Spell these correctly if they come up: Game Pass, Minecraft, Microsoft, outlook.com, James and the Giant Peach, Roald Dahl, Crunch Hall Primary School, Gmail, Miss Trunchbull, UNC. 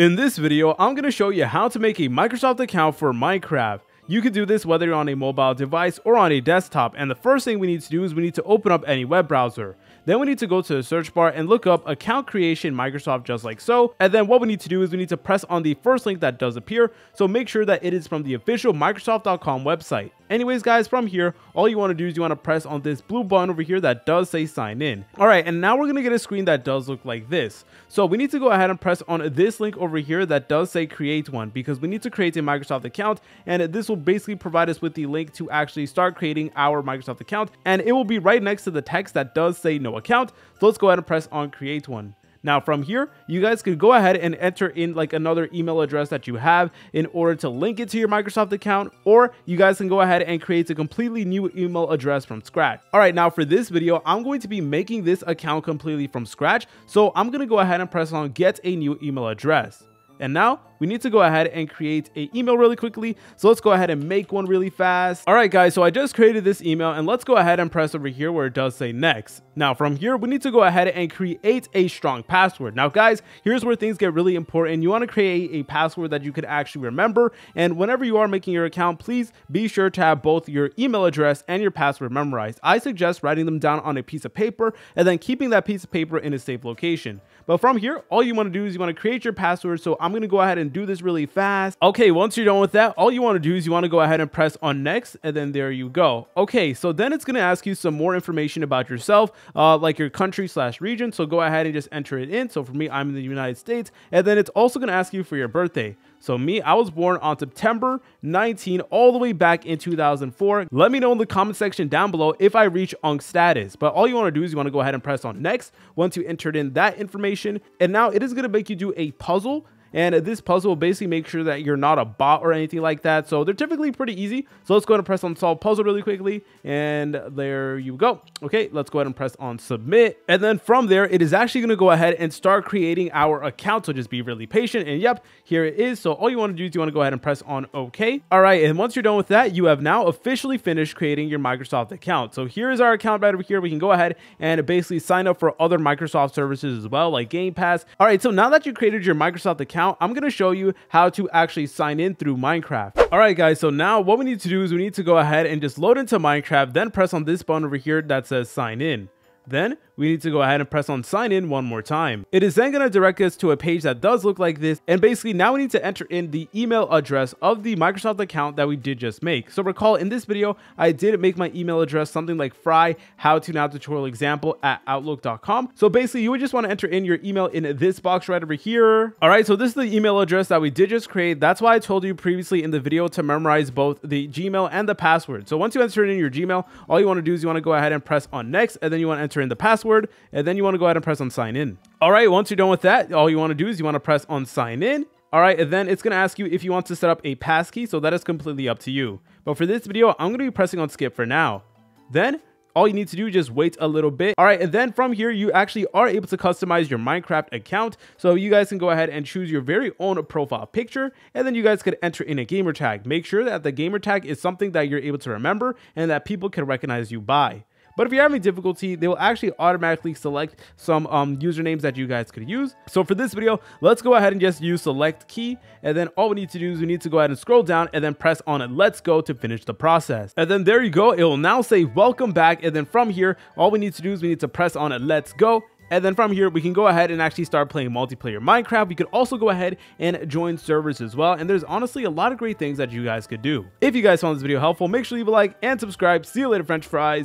In this video, I'm going to show you how to make a Microsoft account for Minecraft. You can do this whether you're on a mobile device or on a desktop, and the first thing we need to do is we need to open up any web browser. Then we need to go to the search bar and look up account creation Microsoft, just like so. And then what we need to do is we need to press on the first link that does appear. So make sure that it is from the official Microsoft.com website. Anyways, guys, from here, all you want to do is you want to press on this blue button over here that does say sign in. All right, and now we're going to get a screen that does look like this. So we need to go ahead and press on this link over here that does say create one, because we need to create a Microsoft account. And this will basically provide us with the link to actually start creating our Microsoft account. And it will be right next to the text that does say no account. So let's go ahead and press on create one. Now from here, you guys can go ahead and enter in like another email address that you have in order to link it to your Microsoft account, or you guys can go ahead and create a completely new email address from scratch. All right, now for this video, I'm going to be making this account completely from scratch. So I'm going to go ahead and press on get a new email address. And now we need to go ahead and create an email really quickly. So let's go ahead and make one really fast. All right, guys, so I just created this email, and let's go ahead and press over here where it does say next. Now from here, we need to go ahead and create a strong password. Now guys, here's where things get really important. You want to create a password that you could actually remember. And whenever you are making your account, please be sure to have both your email address and your password memorized. I suggest writing them down on a piece of paper and then keeping that piece of paper in a safe location. But from here, all you want to do is you want to create your password. So I'm going to go ahead and do this really fast. Okay, once you're done with that, all you want to do is you want to go ahead and press on next, and then there you go. Okay, so then it's going to ask you some more information about yourself, like your country/region. So go ahead and just enter it in. So for me, I'm in the United States, and then it's also going to ask you for your birthday. So me, I was born on September 19, all the way back in 2004. Let me know in the comment section down below if I reach UNC status. But all you want to do is you want to go ahead and press on next once you entered in that information. And now it is going to make you do a puzzle. And this puzzle will basically make sure that you're not a bot or anything like that. So they're typically pretty easy. So let's go ahead and press on solve puzzle really quickly. And there you go. Okay, let's go ahead and press on submit. And then from there, it is actually going to go ahead and start creating our account. So just be really patient. And yep, here it is. So all you want to do is you want to go ahead and press on OK. All right. And once you're done with that, you have now officially finished creating your Microsoft account. So here is our account right over here. We can go ahead and basically sign up for other Microsoft services as well, like Game Pass. All right. So now that you created your Microsoft account, I'm going to show you how to actually sign in through Minecraft. All right, guys. So now what we need to do is we need to go ahead and just load into Minecraft, then press on this button over here that says sign in. Then we need to go ahead and press on sign in one more time. It is then going to direct us to a page that does look like this. And basically now we need to enter in the email address of the Microsoft account that we did just make. So recall in this video, I did make my email address something like fry how to now tutorial example at outlook.com. So basically you would just want to enter in your email in this box right over here. All right. So this is the email address that we did just create. That's why I told you previously in the video to memorize both the Gmail and the password. So once you enter in your Gmail, all you want to do is you want to go ahead and press on next, and then you want to enter in the password, and then you want to go ahead and press on sign in. All right, once you're done with that, all you want to do is you want to press on sign in. All right, and then it's going to ask you if you want to set up a passkey, so that is completely up to you. But for this video, I'm going to be pressing on skip for now. Then all you need to do is just wait a little bit. All right, and then from here, you actually are able to customize your Minecraft account. So you guys can go ahead and choose your very own profile picture, and then you guys could enter in a gamer tag. Make sure that the gamer tag is something that you're able to remember and that people can recognize you by. But if you're having difficulty, they will actually automatically select some usernames that you guys could use. So for this video, let's go ahead and just use select key. And then all we need to do is we need to go ahead and scroll down and then press on it. Let's go to finish the process. And then there you go. It will now say welcome back. And then from here, all we need to do is we need to press on it. Let's go. And then from here, we can go ahead and actually start playing multiplayer Minecraft. We could also go ahead and join servers as well. And there's honestly a lot of great things that you guys could do. If you guys found this video helpful, make sure you leave a like and subscribe. See you later, French fries.